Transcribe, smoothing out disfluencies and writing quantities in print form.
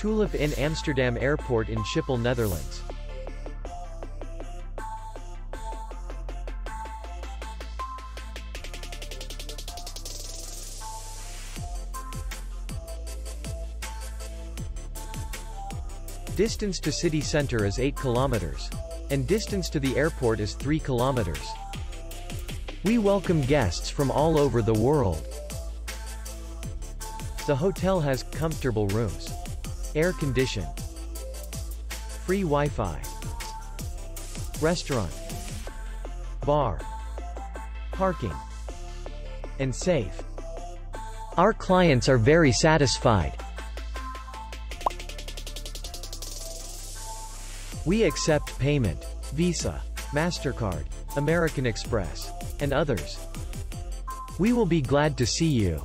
Tulip Inn Amsterdam Airport in Schiphol, Netherlands. Distance to city center is 8 kilometers. And distance to the airport is 3 kilometers. We welcome guests from all over the world. The hotel has comfortable rooms, air condition, free Wi-Fi, restaurant, bar, parking, and safe. Our clients are very satisfied. We accept payment, Visa, MasterCard, American Express, and others. We will be glad to see you.